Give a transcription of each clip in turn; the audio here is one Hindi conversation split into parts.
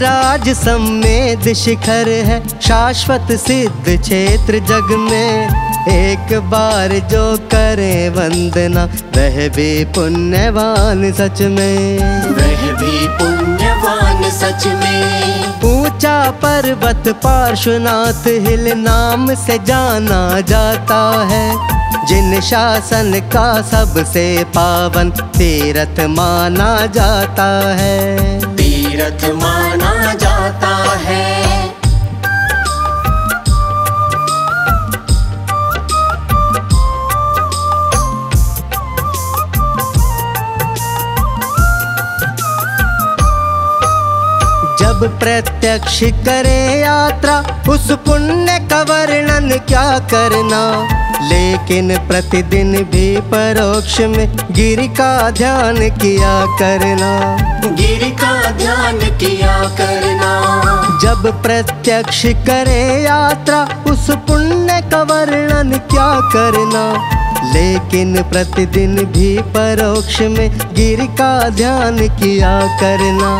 राज सम्मेद शिखर है, शाश्वत सिद्ध क्षेत्र जग में। एक बार जो करे वंदना, वह भी पुण्यवान सच में, वह भी पुण्यवान सच में। ऊंचा पर्वत पार्श्वनाथ हिल नाम से जाना जाता है, जिन शासन का सबसे पावन तीर्थ माना जाता है, तीर्थ माना जाता है। जब प्रत्यक्ष करे यात्रा, उस पुण्य का वर्णन क्या करना। लेकिन प्रतिदिन भी परोक्ष में गिरि का ध्यान किया करना, गिरि का ध्यान किया करना। जब प्रत्यक्ष करे यात्रा, उस पुण्य का वर्णन क्या करना। लेकिन प्रतिदिन भी परोक्ष में गिरि का ध्यान किया करना।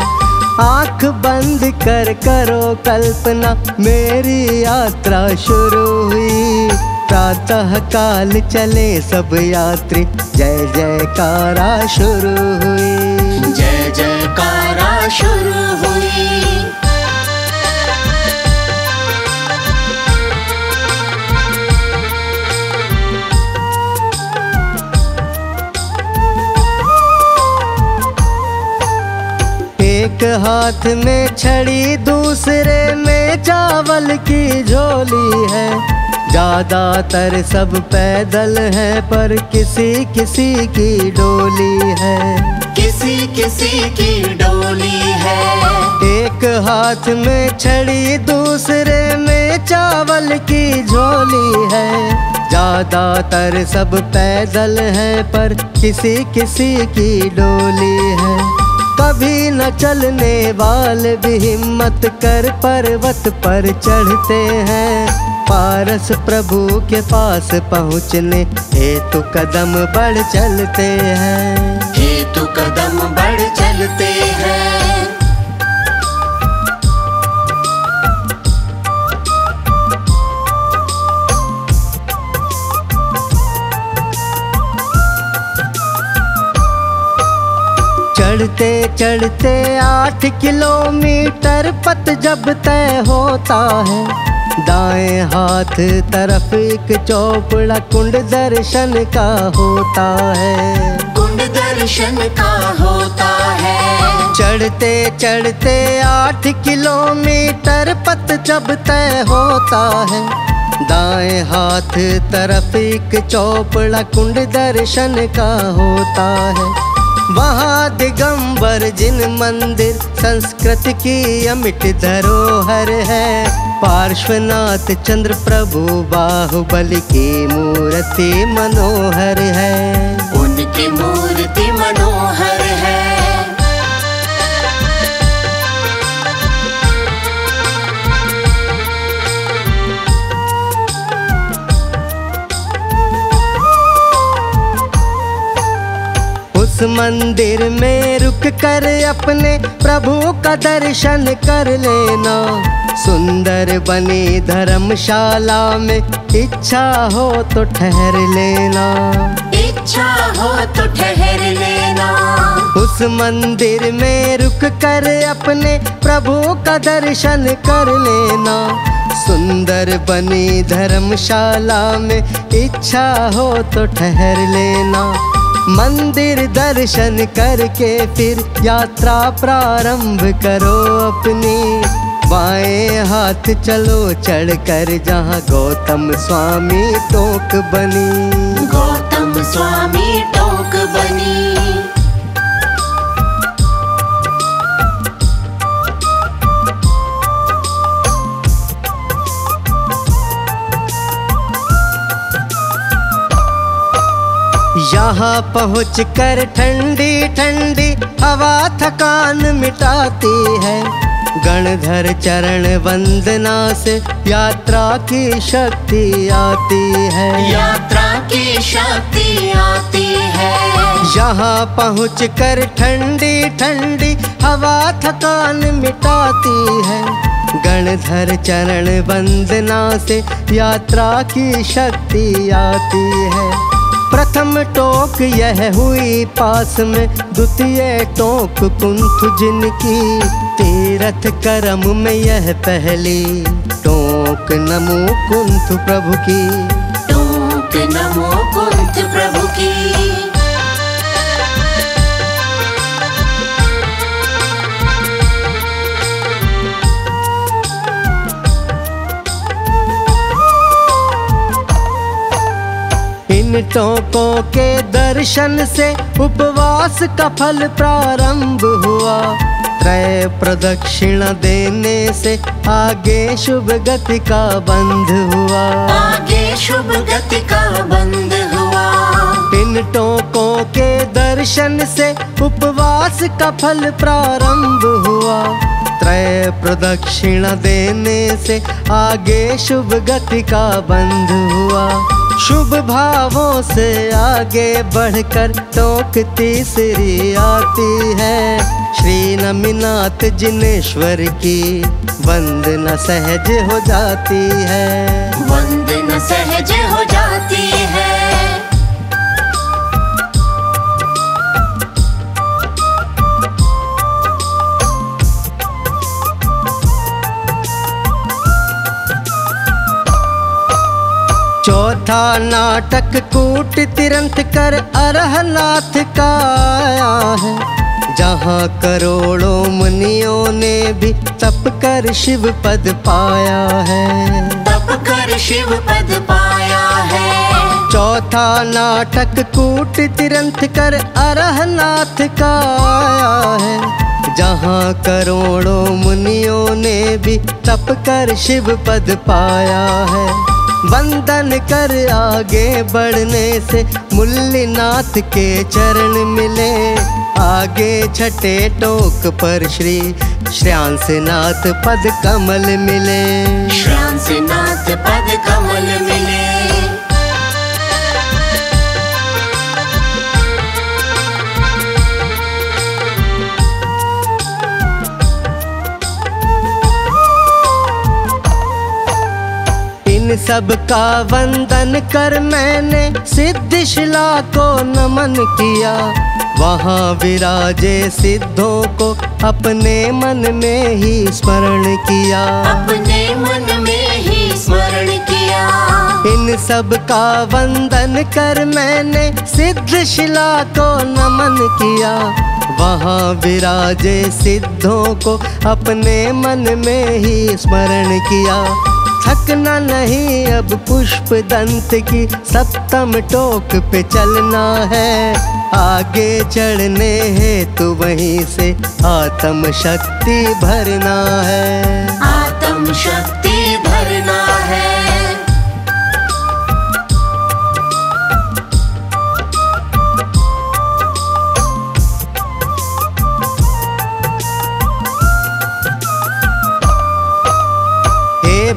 आँख बंद कर करो कल्पना, मेरी यात्रा शुरू हुई। प्रातः काल चले सब यात्री, जय जयकारा शुरू हुई, जय जयकारा शुरू हुई। एक हाथ में छड़ी, दूसरे में चावल की झोली है। ज़्यादातर सब पैदल है, पर किसी किसी की डोली है, किसी किसी की डोली है। एक हाथ में छड़ी, दूसरे में चावल की झोली है। ज़्यादातर सब पैदल है, पर किसी किसी की डोली है। कभी न चलने वाले भी हिम्मत कर पर्वत पर चढ़ते हैं। पारस प्रभु के पास पहुँचने हेतु कदम बढ़ चलते हैं, हेतु कदम बढ़ चलते हैं। चढ़ते चढ़ते 8 किलोमीटर पथ जब तय होता है। दाएं हाथ तरफ एक चौपड़ा कुंड दर्शन का होता है, कुंड दर्शन का होता है। चढ़ते चढ़ते 8 किलोमीटर पथ जब तय होता है। दाएं हाथ तरफ एक चौपड़ा कुंड दर्शन का होता है। वहाँ दिगंबर जिन मंदिर संस्कृत की अमिट धरोहर है। पार्श्वनाथ चंद्र प्रभु बाहुबली की मूर्ति मनोहर है, उनकी मूर्ति मनोहर है। मंदिर में रुक कर अपने प्रभु का दर्शन कर लेना। सुंदर बनी धर्मशाला में, इच्छा हो तो ठहर लेना, इच्छा हो तो ठहर लेना। उस मंदिर में रुक कर अपने प्रभु का दर्शन कर लेना। सुंदर बनी धर्मशाला में, इच्छा हो तो ठहर लेना। मंदिर दर्शन करके फिर यात्रा प्रारंभ करो अपनी। बाएं हाथ चलो चढ़कर, जहाँ गौतम स्वामी टोक बनी, गौतम स्वामी टोक बनी। यहाँ पहुँच कर ठंडी ठंडी हवा थकान मिटाती है। गणधर चरण वंदना से यात्रा की शक्ति आती है, यात्रा की शक्ति आती है। यहाँ पहुँच कर ठंडी ठंडी हवा थकान मिटाती है, गणधर चरण वंदना से यात्रा की शक्ति आती है। प्रथम टोक यह हुई पास में, द्वितीय टोक कुंथ जिनकी, तीरथ करम में यह पहली टोक, नमो कुंथ प्रभु की, टोक नमो कुंथ प्रभु की। इन टोकों के दर्शन से उपवास का फल प्रारंभ हुआ, त्रय प्रदक्षिणा देने से आगे शुभ गति का बंध हुआ, आगे शुभ गति का बंध हुआ। इन टोकों के दर्शन से उपवास का फल प्रारंभ हुआ, त्रय प्रदक्षिणा देने से आगे शुभ गति का बंध हुआ। शुभ भावों से आगे बढ़कर टोक तीसरी आती है, श्री नमिनाथ जिनेश्वर की वंदना सहज हो जाती है, वंदना सहज हो जाती है। चौथा नाटक कूट तिरंत कर अरहनाथ का आया है, जहाँ करोड़ों मुनियों ने भी तप कर शिव पद पाया है, तप कर शिव पद पाया है। चौथा नाटक कूट तिरंत कर अरहनाथ का आया है, जहाँ करोड़ों मुनियों ने भी तप कर शिव पद पाया है। वंदन कर आगे बढ़ने से मल्ली नाथ के चरण मिले, आगे छठे टोक पर श्री श्रांस नाथ पद कमल मिले, श्रांस नाथ पद कमल मिले। सबका वंदन कर मैंने सिद्धशिला को नमन किया, वहाँ विराजे सिद्धों को अपने मन में ही स्मरण किया, अपने मन में ही स्मरण किया। इन सबका वंदन कर मैंने सिद्धशिला को नमन किया, वहाँ विराजे सिद्धों को अपने मन में ही स्मरण किया। थकना नहीं अब पुष्प दंत की सप्तम टोक पे चलना है, आगे चढ़ने हेतु वहीं से आत्म शक्ति भरना है, आत्म शक्ति भरना है।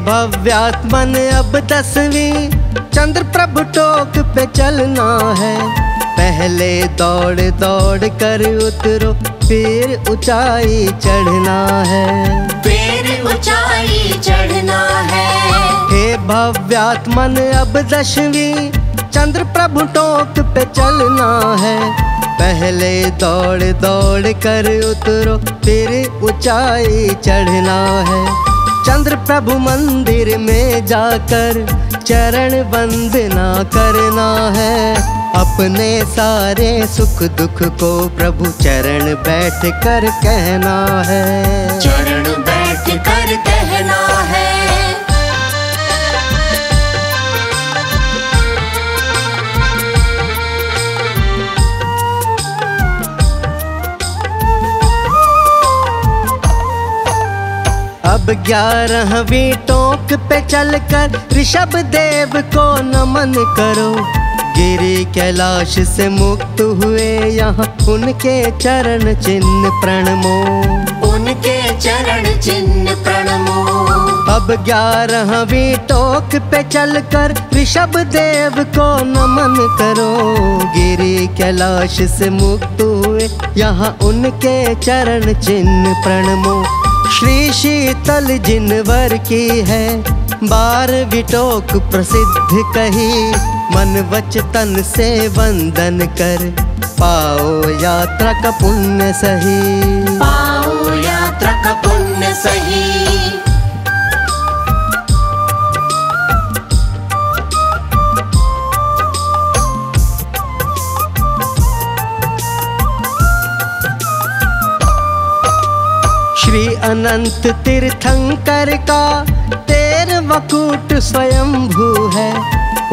भव्यात्मन अब 10वीं चंद्र प्रभु टोक पे चलना है, पहले दौड़ दौड़ कर उतरो फिर ऊंचाई चढ़ना है, फिर ऊंचाई चढ़ना है। हे भव्यात्मन अब 10वीं चंद्र प्रभु टोक पे चलना है, पहले दौड़ दौड़ कर उतरो फिर ऊंचाई चढ़ना है। चंद्र प्रभु मंदिर में जाकर चरण वंदना करना है, अपने सारे सुख दुख को प्रभु चरण बैठ कर कहना है, चरण बैठ कर कहना है। अब 11वीं टोक पे चलकर ऋषभ देव को नमन करो, गिरी कैलाश से मुक्त हुए यहाँ उनके चरण चिन्ह प्रणमो, उनके चरण चिन्ह प्रणमो। अब 11वीं टोक पे चलकर ऋषभ देव को नमन करो। गिरी कैलाश से मुक्त हुए यहाँ उनके चरण चिन्ह प्रणमो। श्री शीतल जिनवर की है 12वीं टोक प्रसिद्ध कही। मन वचन से वंदन कर पाओ यात्रा का पुण्य सही। पाओ यात्रा का पुण्य सही। श्री अनंत तीर्थंकर का 13वां कूट स्वयंभू है।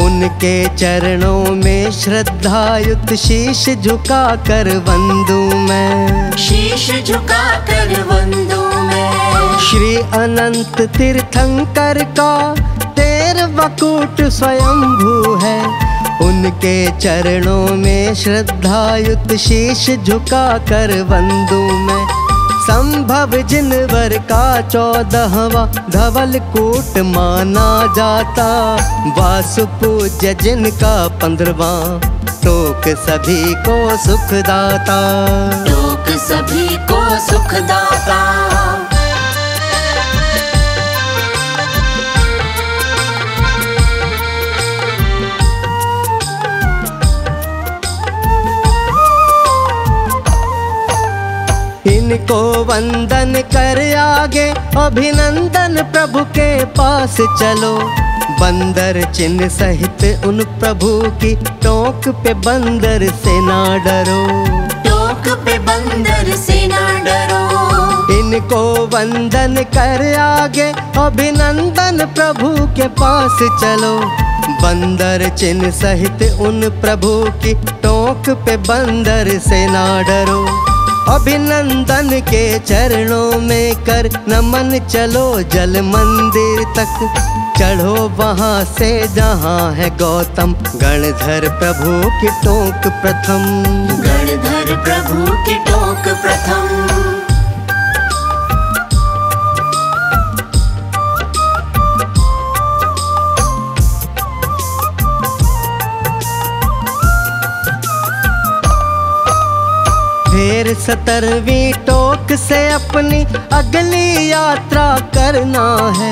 उनके चरणों में श्रद्धायुक्त शीश झुका कर वंदू मैं। शीश झुका कर वंदू मैं। श्री अनंत तीर्थंकर का 13वां कूट स्वयंभू है। उनके चरणों में श्रद्धायुक्त शीश झुका कर वंदू मैं। संभव जिनवर का 14वां धवल कूट माना जाता। वासुपू जिन का 15वां टोक सभी को सुखदाता। टोक सभी को सुखदाता। इनको वंदन कर आगे अभिनंदन प्रभु के पास चलो। बंदर चिन्ह सहित उन प्रभु की टोक पे बंदर से ना डरो। टोक पे बंदर से ना डरो। इनको वंदन कर आगे अभिनंदन प्रभु के पास चलो। बंदर चिन्ह सहित उन प्रभु की टोक पे बंदर से ना डरो। अभिनंदन के चरणों में कर नमन चलो जल मंदिर तक। चढ़ो वहाँ से जहाँ है गौतम गणधर प्रभु की टोक प्रथम। गणधर प्रभु की टोक प्रथम। फिर 17वीं टोक से अपनी अगली यात्रा करना है।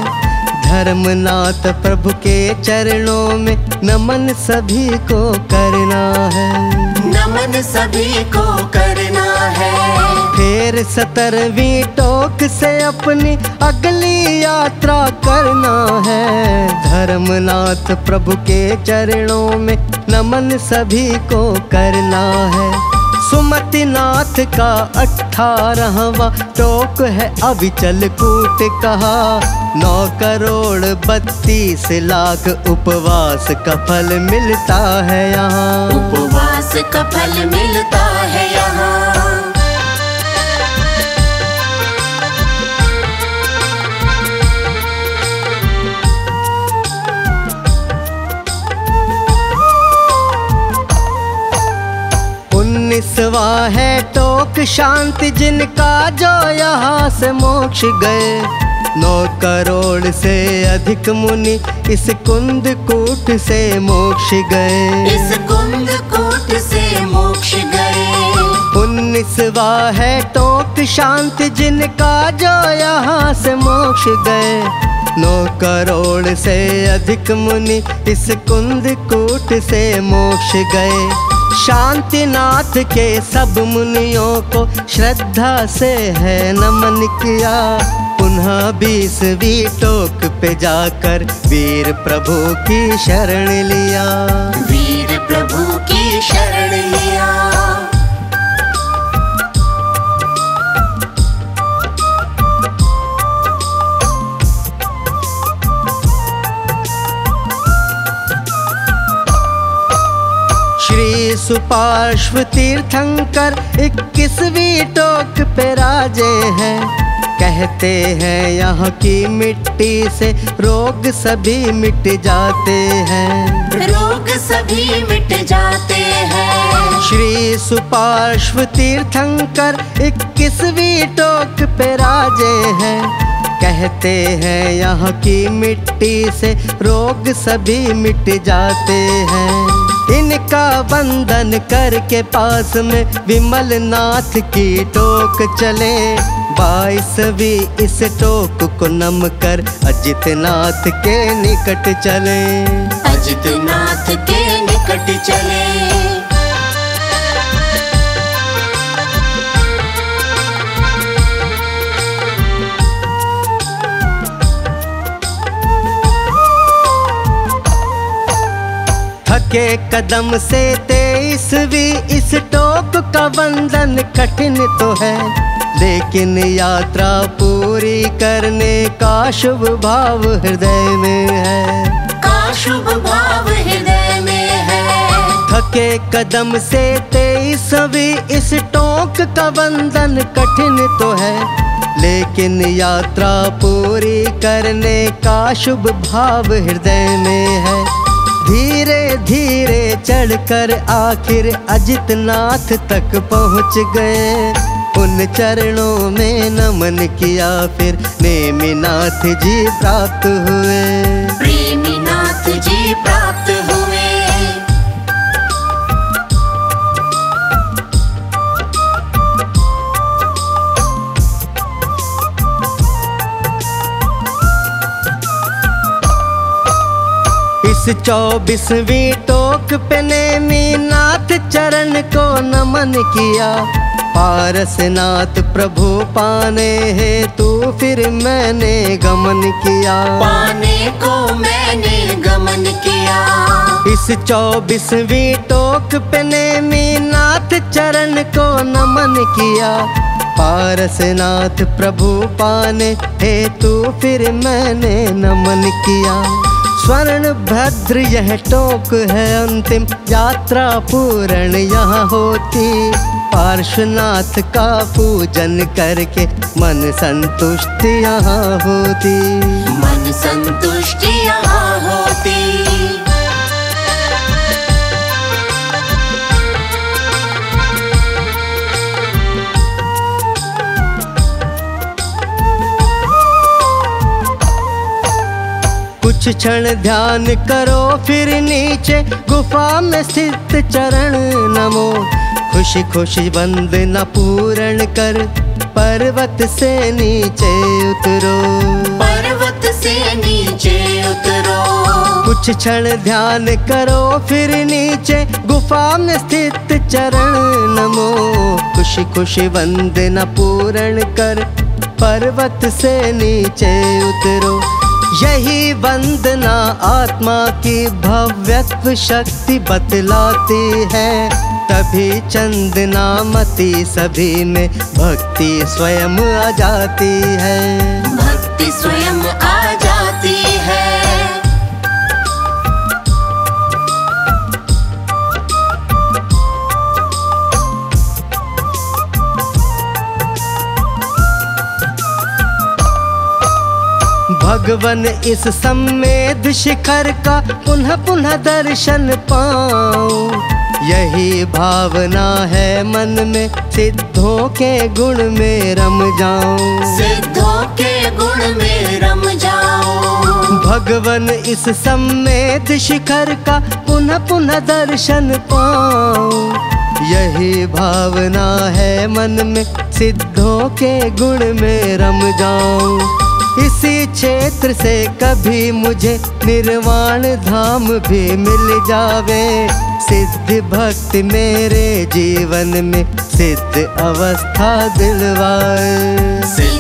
धर्मनाथ प्रभु के चरणों में नमन सभी को करना है। नमन सभी को करना है। फिर 17वीं टोक से अपनी अगली यात्रा करना है। धर्मनाथ प्रभु के चरणों में नमन सभी को करना है। सुमति नाथ का 18वां टोक है अविचल कूट कहा। 9 करोड़ 32 लाख उपवास का फल मिलता है यहाँ। उपवास का फल मिलता है यहाँ। वा है टोक शांति जिनका जो यहाँ से मोक्ष गए। 9 करोड़ से अधिक मुनि इस कुंद कूट से मोक्ष गए। इस कुंद कूट से मोक्ष गए। 19वां है टोक शांति जिनका जो यहाँ से मोक्ष गए। 9 करोड़ से अधिक मुनि इस कुंद कूट से मोक्ष गए। शांतिनाथ के सब मुनियों को श्रद्धा से है नमन किया। पुनः 20वीं टोक पे जाकर वीर प्रभु की शरण लिया। वीर प्रभु की शरण लिया। सुपार्श्व तीर्थंकर 21वीं टोक पे राजे हैं। कहते हैं यहाँ की मिट्टी से रोग सभी मिट जाते हैं, रोग सभी मिट जाते हैं। श्री सुपार्श्व तीर्थंकर 21वीं टोक पे राजे हैं, कहते हैं यहाँ की मिट्टी से रोग सभी मिट जाते हैं। इनका वंदन करके पास में विमल नाथ की टोक चले, 22वीं इस टोक को नम कर अजित नाथ के निकट चले, अजित नाथ के निकट चले। के कदम से 23वीं इस टोक का वंदन कठिन तो है, लेकिन यात्रा पूरी करने का शुभ भाव हृदय में है, का शुभ भाव हृदय में है। थके कदम से 23वीं इस टोक का वंदन कठिन तो है, लेकिन यात्रा पूरी करने का शुभ भाव हृदय में है। धीरे धीरे चढ़कर आखिर अजित नाथ तक पहुँच गए, उन चरणों में नमन किया फिर नेमीनाथ जी प्राप्त हुए, नेमीनाथ जी प्राप्त हुए। इस 24वीं टोक पे नेमीनाथ चरण को नमन किया, पार्श्वनाथ प्रभु पाने हेतु फिर मैंने गमन किया, पाने को मैंने गमन किया। इस 24वीं टोक पे नेमीनाथ चरण को नमन किया, पार्श्वनाथ प्रभु पाने हेतु फिर मैंने नमन किया। स्वर्ण भद्र यह टोक है अंतिम यात्रा पूर्ण यहाँ होती, पार्श्वनाथ का पूजन करके मन संतुष्टि यहाँ होती, मन संतुष्टि यहाँ होती। कुछ क्षण ध्यान करो फिर नीचे गुफा में स्थित चरण नमो, खुशी खुशी वंदना पूर्ण कर पर्वत से नीचे उतरो, पर्वत से नीचे उतरो। कुछ क्षण ध्यान करो फिर नीचे गुफा में स्थित चरण नमो, खुशी खुशी वंदना पूर्ण कर पर्वत से नीचे उतरो। यही वंदना आत्मा की भव्यत्व शक्ति बतलाती है, तभी चंदनामती सभी में भक्ति स्वयं आ जाती है, भक्ति स्वयं आ जाती है। भगवन इस सम्मेद शिखर का पुनः पुनः दर्शन पाओ, यही भावना है मन में सिद्धों के गुण में रम जाओ, सिद्धों के गुण में रम जाओ। भगवन इस सम्मेद शिखर का पुनः पुनः दर्शन पाओ, यही भावना है मन में सिद्धों के गुण में रम जाओ। इसी क्षेत्र से कभी मुझे निर्वाण धाम भी मिल जावे, सिद्ध भक्ति मेरे जीवन में सिद्ध अवस्था दिलवाए,